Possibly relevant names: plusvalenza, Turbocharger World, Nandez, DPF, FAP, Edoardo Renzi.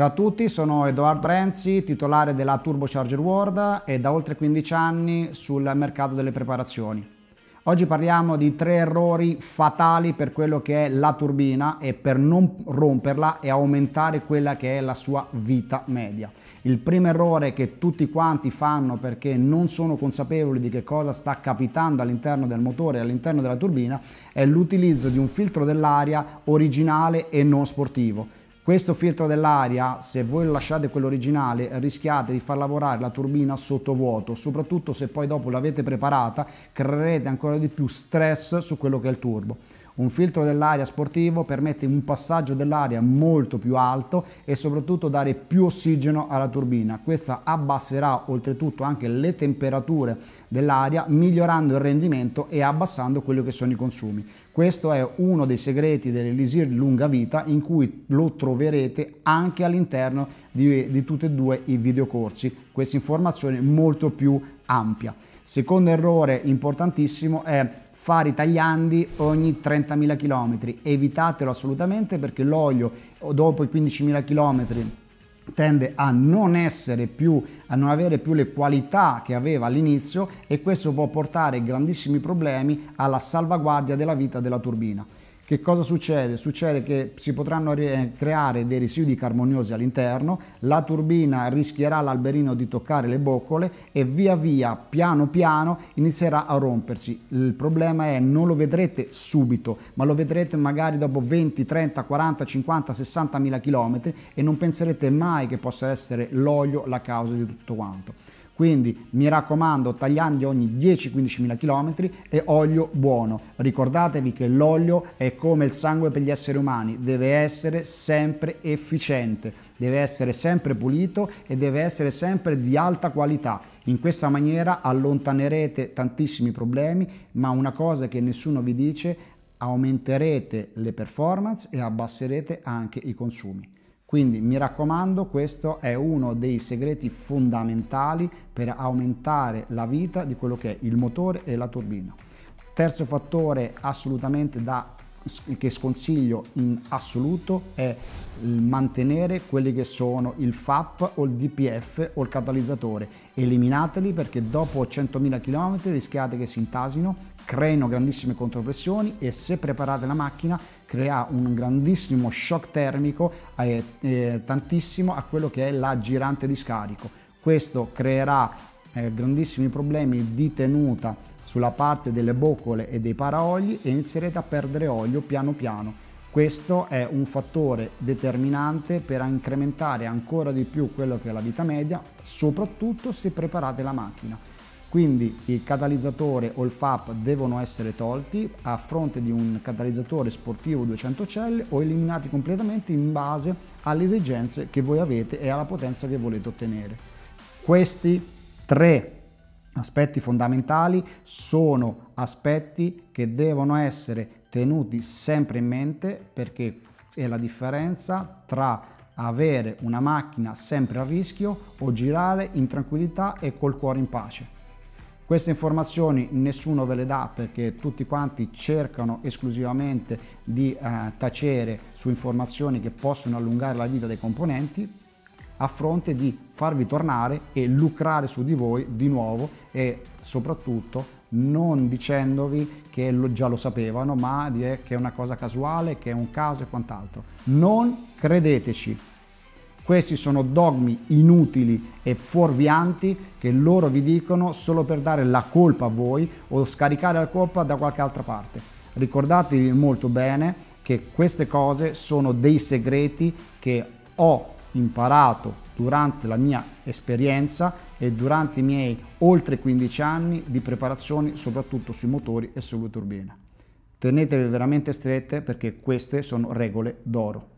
Ciao a tutti, sono Edoardo Renzi, titolare della Turbocharger World e da oltre 15 anni sul mercato delle preparazioni. Oggi parliamo di 3 errori fatali per quello che è la turbina e per non romperla e aumentare quella che è la sua vita media. Il primo errore che tutti quanti fanno perché non sono consapevoli di che cosa sta capitando all'interno del motore e all'interno della turbina è l'utilizzo di un filtro dell'aria originale e non sportivo. Questo filtro dell'aria, se voi lasciate quello originale, rischiate di far lavorare la turbina sotto vuoto, soprattutto se poi dopo l'avete preparata, creerete ancora di più stress su quello che è il turbo. Un filtro dell'aria sportivo permette un passaggio dell'aria molto più alto e soprattutto dare più ossigeno alla turbina. Questa abbasserà oltretutto anche le temperature dell'aria, migliorando il rendimento e abbassando quelli che sono i consumi. Questo è uno dei segreti dell'elisir lunga vita, in cui lo troverete anche all'interno di tutti e due i videocorsi. Questa informazione è molto più ampia. Secondo errore importantissimo è fare i tagliandi ogni 30.000 km. Evitatelo assolutamente perché l'olio dopo i 15.000 km tende a non avere più le qualità che aveva all'inizio e questo può portare grandissimi problemi alla salvaguardia della vita della turbina. Che cosa succede? Succede che si potranno creare dei residui carboniosi all'interno, la turbina rischierà l'alberino di toccare le boccole e via via, piano piano, inizierà a rompersi. Il problema è che non lo vedrete subito, ma lo vedrete magari dopo 20, 30, 40, 50, 60.000 km e non penserete mai che possa essere l'olio la causa di tutto quanto. Quindi mi raccomando, tagliandi ogni 10-15.000 km e olio buono. Ricordatevi che l'olio è come il sangue per gli esseri umani, deve essere sempre efficiente, deve essere sempre pulito e deve essere sempre di alta qualità. In questa maniera allontanerete tantissimi problemi, ma una cosa che nessuno vi dice, aumenterete le performance e abbasserete anche i consumi. Quindi mi raccomando, questo è uno dei segreti fondamentali per aumentare la vita di quello che è il motore e la turbina. Terzo fattore assolutamente che sconsiglio in assoluto è mantenere quelli che sono il FAP o il DPF o il catalizzatore. Eliminateli perché dopo 100.000 km rischiate che si intasino, creano grandissime contropressioni e se preparate la macchina crea un grandissimo shock termico tantissimo a quello che è la girante di scarico. Questo creerà grandissimi problemi di tenuta sulla parte delle boccole e dei paraogli e inizierete a perdere olio piano piano. Questo è un fattore determinante per incrementare ancora di più quello che è la vita media, soprattutto se preparate la macchina. Quindi il catalizzatore o il FAP devono essere tolti a fronte di un catalizzatore sportivo 200 occelli o eliminati completamente in base alle esigenze che voi avete e alla potenza che volete ottenere. Questi 3 aspetti fondamentali sono aspetti che devono essere tenuti sempre in mente perché è la differenza tra avere una macchina sempre a rischio o girare in tranquillità e col cuore in pace. Queste informazioni nessuno ve le dà perché tutti quanti cercano esclusivamente di tacere su informazioni che possono allungare la vita dei componenti a fronte di farvi tornare e lucrare su di voi di nuovo e soprattutto non dicendovi che già lo sapevano ma che è una cosa casuale, che è un caso e quant'altro. Non credeteci. Questi sono dogmi inutili e fuorvianti che loro vi dicono solo per dare la colpa a voi o scaricare la colpa da qualche altra parte. Ricordatevi molto bene che queste cose sono dei segreti che ho imparato durante la mia esperienza e durante i miei oltre 15 anni di preparazioni soprattutto sui motori e sulle turbine. Tenetele veramente strette perché queste sono regole d'oro.